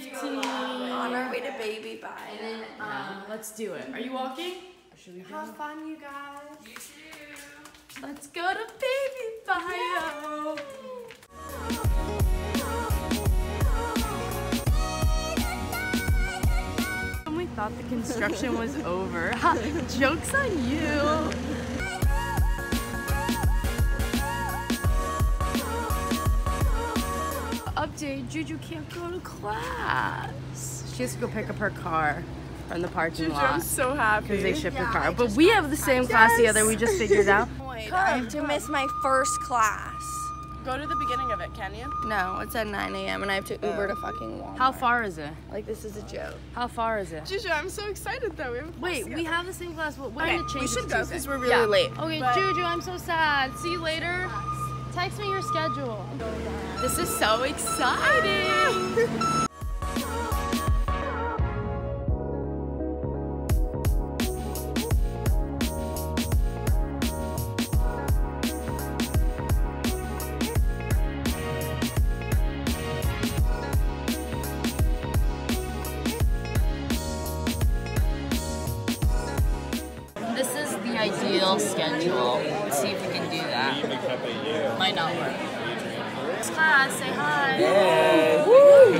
15. On our way to Baby Bye. And then, let's do it. Are you walking? Or should we do have fun, you guys. You too. Let's go to Baby Bye. When we thought the construction was over, joke's on you. Update, Juju can't go to class. She has to go pick up her car from the parking lot. Juju, I'm so happy. Because they shipped her car. But we have the same class together, we just figured out. Wait, I have to miss my first class. Go to the beginning of it, can you? No, it's at 9 a.m. and I have to Uber to fucking Walmart. How far is it? Like, this is a joke. How far is it? Juju, I'm so excited though. We have we have the same class. We're going to change it to go because we're really late. Okay, but Juju, I'm so sad. See you later. Text me your schedule. This is so exciting! This is the ideal schedule. Let's see if we can do that. Might not work. Class, say hi. Yeah. Woo.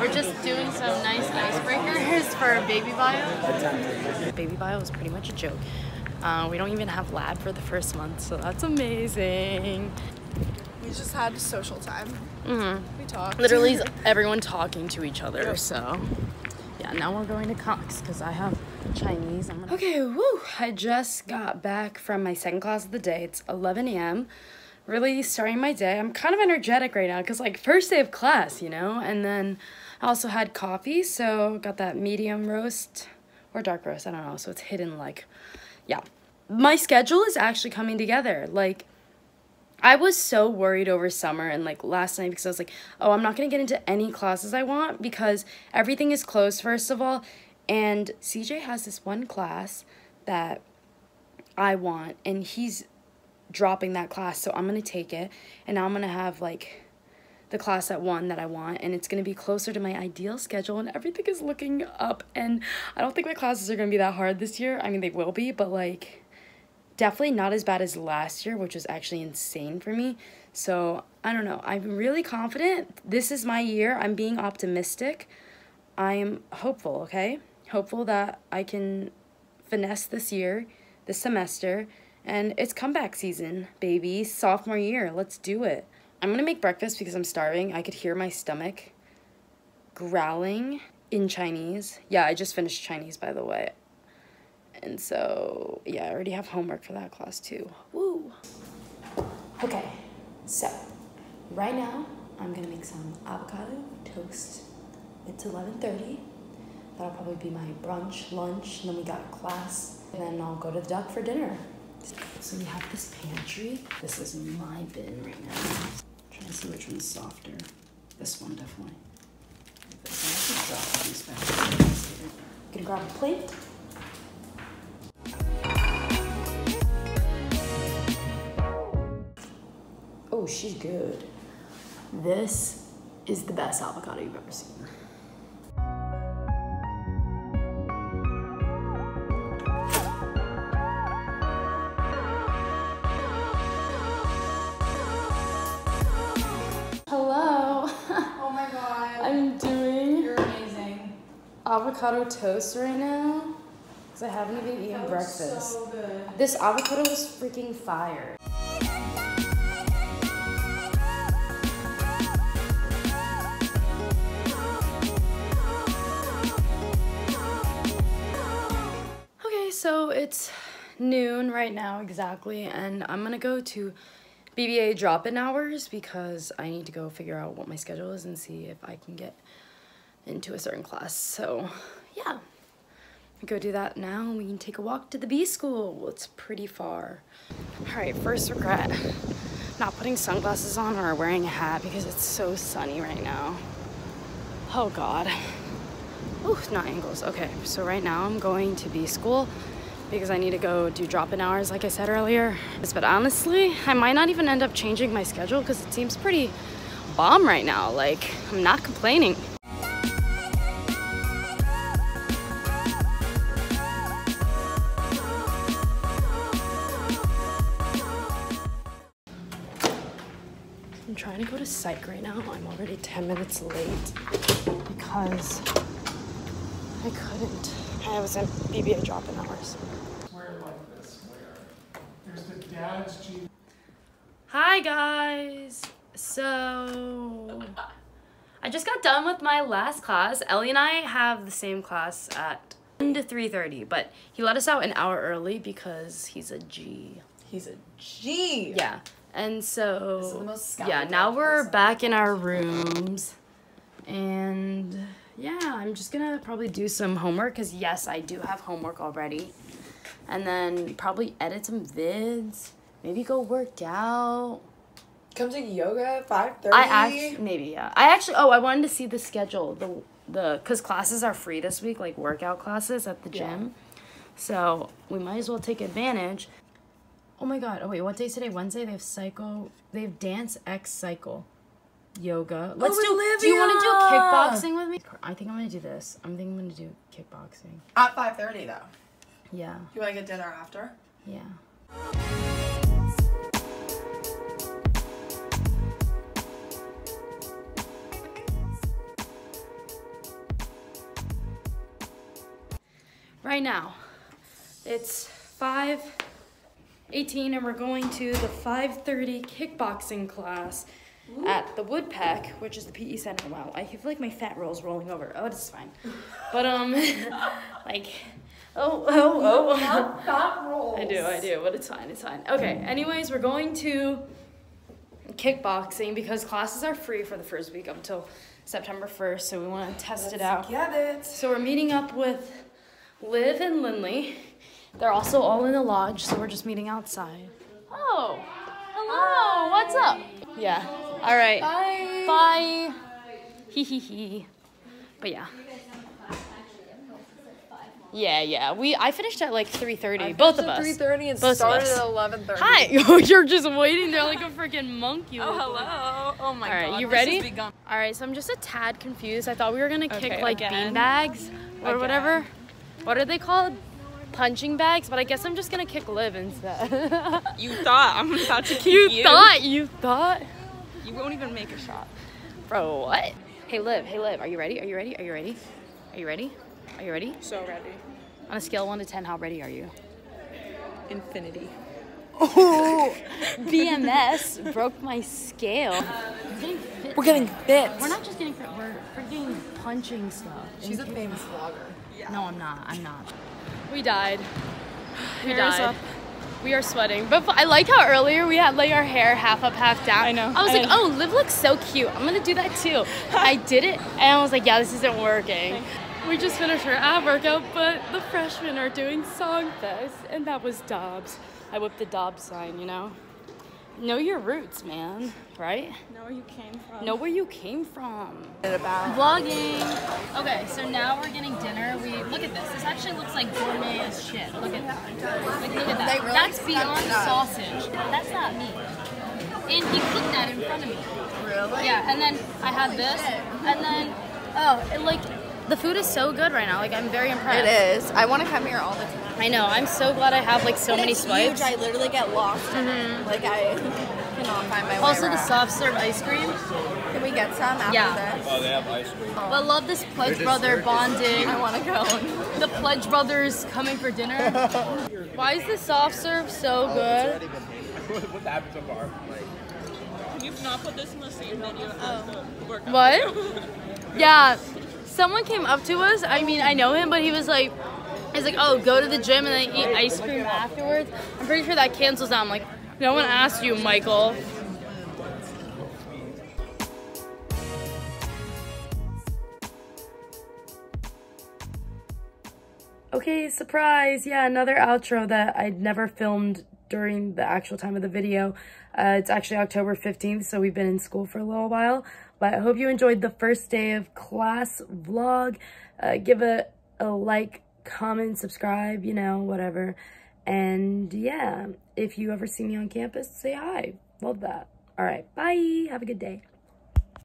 We're just doing some nice icebreakers for Baby Bio. Baby Bio is pretty much a joke. We don't even have lab for the first month, so that's amazing. We just had social time. We talked. Literally everyone talking to each other, so. Yeah, now we're going to Cox because I have Chinese. Okay, woo. I just got back from my second class of the day. It's 11 a.m. Really starting my day. I'm kind of energetic right now because, like, first day of class, you know? And then I also had coffee, so got that medium roast or dark roast, I don't know, so it's hidden, like, yeah. My schedule is actually coming together. Like, I was so worried over summer and, like, last night because I was like, oh, I'm not going to get into any classes I want because everything is closed, first of all. And CJ has this one class that I want, and he's dropping that class, so I'm gonna take it, and now I'm gonna have like the class at 1 that I want, and it's gonna be closer to my ideal schedule, and everything is looking up, and I don't think my classes are gonna be that hard this year. I mean, they will be, but like definitely not as bad as last year, which was actually insane for me. So I don't know, I'm really confident. This is my year. I'm being optimistic. I am hopeful, okay? Hopeful that I can finesse this year, this semester. And it's comeback season, baby. Sophomore year. Let's do it. I'm going to make breakfast because I'm starving. I could hear my stomach growling in Chinese. Yeah, I just finished Chinese, by the way. And so, yeah, I already have homework for that class, too. Woo! Okay, so right now, I'm going to make some avocado toast. It's 11:30. That'll probably be my brunch, lunch, and then we got class. And then I'll go to the Duck for dinner. So we have this pantry. This is my bin right now. I'm trying to see which one's softer. This one, definitely. This one. I'm gonna grab a plate. Oh, she's good. This is the best avocado you've ever seen. Avocado toast right now because I haven't even eaten breakfast. So good. This avocado was freaking fire. Okay, so it's noon right now exactly, and I'm gonna go to BBA drop-in hours because I need to go figure out what my schedule is and see if I can get into a certain class. So yeah, I go do that now, and we can take a walk to the B school. Well, it's pretty far. All right, first regret, not putting sunglasses on or wearing a hat because it's so sunny right now. Oh God. Oh, not angles. Okay, so right now I'm going to B school because I need to go do drop-in hours like I said earlier. But honestly, I might not even end up changing my schedule because it seems pretty bomb right now. Like, I'm not complaining. gonna go to psych right now. I'm already 10 minutes late because I couldn't. I was at BBA drop in hours. Hi guys! So I just got done with my last class. Ellie and I have the same class at 1 to 3:30, but he let us out an hour early because he's a G. He's a G! Yeah. And so this is the most yeah, now we're back in our rooms. And yeah, I'm just gonna probably do some homework because yes, I do have homework already. And then probably edit some vids. Maybe go work out. Come to yoga at 5:30. Maybe, yeah. Oh, I wanted to see the schedule. Cause classes are free this week, like workout classes at the gym. Yeah. So we might as well take advantage. Oh my God. Oh wait, what day is today? Wednesday. They have cycle. They have dance x cycle, yoga. Let's do. Olivia! Do you want to do kickboxing with me? I think I'm gonna do this. I think I'm gonna do kickboxing. At 5:30 though. Yeah. You want to get dinner after? Yeah. Right now, it's 5:18 and we're going to the 5:30 kickboxing class. Ooh. At the Woodpeck, which is the PE center. Wow, I feel like my fat roll's rolling over. Oh, it's fine. But, like... Oh. That rolls. I do, but it's fine, Okay, anyways, we're going to kickboxing because classes are free for the first week up until September 1st, so we want to test it out. Get it. So we're meeting up with Liv and Lindley. They're also all in the lodge, so we're just meeting outside. Oh, hello, Bye. What's up? Yeah, all right. Bye. Hee hee hee. But yeah. Yeah. I finished at like 3:30. Both of us. 3:30 and started at 11:30. Hi, you're just waiting there like a freaking monkey. Oh hello. Oh my God. All right, you ready? All right, so I'm just a tad confused. I thought we were gonna kick like beanbags or whatever. What are they called? Punching bags. But I guess I'm just gonna kick Liv instead. You thought I'm about to kick you. You thought. You won't even make a shot, bro. What? Hey Liv. Are you ready? Are you ready? So ready. On a scale of 1 to 10, how ready are you? Infinity. Oh, BMS broke my scale. We're getting fit. We're not just getting fit. We're freaking punching stuff. She's a famous vlogger. Yeah. No, I'm not. We died. Hair is up. We are sweating. But I like how earlier we had like our hair half up, half down. I know. I was like, oh, Liv looks so cute. I'm gonna do that too. I did it, and I was like, yeah, this isn't working. Okay. We just finished our ab workout, but the freshmen are doing Songfest, and that was Dobbs. I whipped the Dobbs sign, you know? Know your roots, man, right? Know where you came from. Vlogging. Okay, so now we're getting dinner. Look at this. This actually looks like gourmet as shit. Look at that. Like, look at that. Really that's beyond sausage. That's not meat. And he cooked that in front of me. Really? Yeah, and then I had this, and then, the food is so good right now. Like, I'm very impressed. It is. I want to come here all the time. I know. I'm so glad I have, like, so many swipes. It's huge. I literally get lost. Like, I cannot find my way around. The soft-serve ice cream. Can we get some after this? Oh, they have ice cream. Oh. Well, I love this Pledge Brother bonding. I want to go. The Pledge Brothers coming for dinner. Why is the soft-serve so good? What's happened so far? You've not put this in the same video as the workout. What? Yeah. Someone came up to us, I mean, I know him, but he was like, oh, go to the gym and then eat ice cream afterwards. I'm pretty sure that cancels out. I'm like, no one asked you, Michael. Okay, surprise. Yeah, another outro that I'd never filmed during the actual time of the video. It's actually October 15th, so we've been in school for a little while. But I hope you enjoyed the first day of class vlog. Give a like, comment, subscribe, you know, whatever. And yeah, if you ever see me on campus, say hi. Love that. All right, bye. Have a good day.